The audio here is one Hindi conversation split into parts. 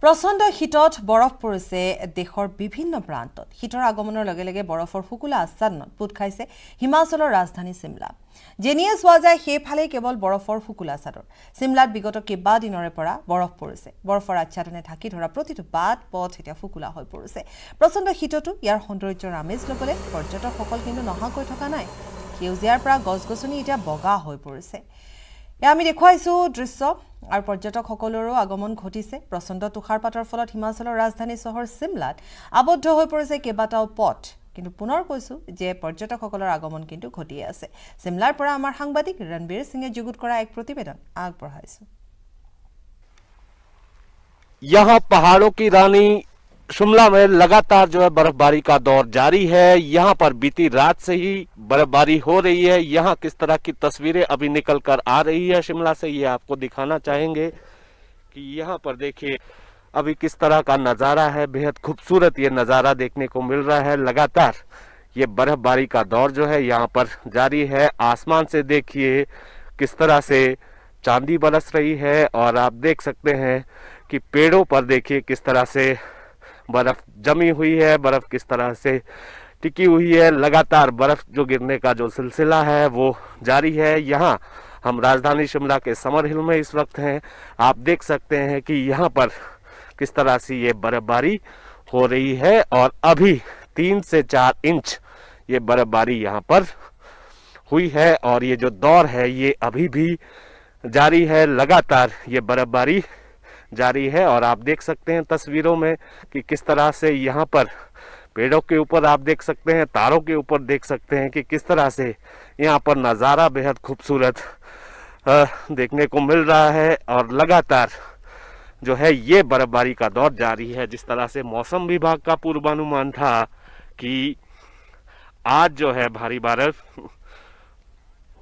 प्रचंड शीतत बरफ पड़े देशर विभिन्न प्रांत शीतर आगमन लगे लगे बरफर शुकुला आच्छादन पोट खाइसे हिमाचल राजधानी शिमला जेनिए चुआ जाए सेफाले केवल बरफर शुकुला चादर शिमलात विगत केबा दिनरे परा बरफ पड़े बरफर आच्छादने ढाकी धरा प्रतिटो बाट पथ एतिया शुकुला हई पड़े प्रचंड शीततो यार सौंदर्यर आमेज लबले पर्यटक सकल किन्तु नहाकै थका नाय सेउजियार परा गज गसनी एतिया बगा हई पड़े आमी देखुवाइछु दृश्य और पर्यटक सकलोरो आगमन घटिसे प्रचंड तुषारपातर फलत हिमाचल राजधानी शहर शिमलात आबद्ध हो पड़े केबाटाओ पथ किन्तु पुनर कैसो जे पर्यटक सकलोर आगमन किन्तु घटिये आछे शिमलार परा आमार सांबादिक रणबीर सिंहे जुगुत करा एक प्रतिवेदन आगबढ़ाइछे। यहाँ पहाड़ों की रानी शिमला में लगातार जो है बर्फबारी का दौर जारी है। यहाँ पर बीती रात से ही बर्फबारी हो रही है। यहाँ किस तरह की तस्वीरें अभी निकल कर आ रही है शिमला से, ये आपको दिखाना चाहेंगे कि यहाँ पर देखिए अभी किस तरह का नज़ारा है। बेहद खूबसूरत ये नज़ारा देखने को मिल रहा है। लगातार ये बर्फबारी का दौर जो है यहाँ पर जारी है। आसमान से देखिए किस तरह से चांदी बरस रही है और आप देख सकते हैं कि पेड़ों पर देखिए किस तरह से बर्फ जमी हुई है, बर्फ किस तरह से टिकी हुई है। लगातार बर्फ जो गिरने का जो सिलसिला है वो जारी है। यहाँ हम राजधानी शिमला के समर हिल में इस वक्त हैं। आप देख सकते हैं कि यहाँ पर किस तरह से ये बर्फबारी हो रही है और अभी 3 से 4 इंच ये बर्फबारी यहाँ पर हुई है और ये जो दौर है ये अभी भी जारी है। लगातार ये बर्फबारी जारी है और आप देख सकते हैं तस्वीरों में कि किस तरह से यहाँ पर पेड़ों के ऊपर आप देख सकते हैं, तारों के ऊपर देख सकते हैं कि किस तरह से यहाँ पर नज़ारा बेहद खूबसूरत देखने को मिल रहा है। और लगातार जो है ये बर्फबारी का दौर जारी है। जिस तरह से मौसम विभाग का पूर्वानुमान था कि आज जो है भारी बारिश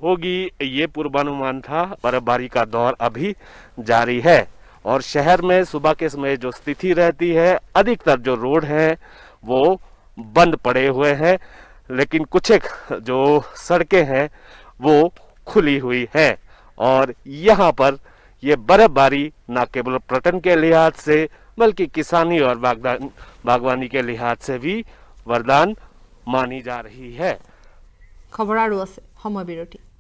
होगी, ये पूर्वानुमान था। बर्फबारी का दौर अभी जारी है और शहर में सुबह के समय जो स्थिति रहती है, अधिकतर जो रोड हैं वो बंद पड़े हुए हैं, लेकिन कुछ एक जो सड़कें हैं वो खुली हुई है। और यहाँ पर ये बर्फबारी न केवल पर्यटन के लिहाज से बल्कि किसानी और बागवानी के लिहाज से भी वरदान मानी जा रही है। खबर आरो समय बिरति।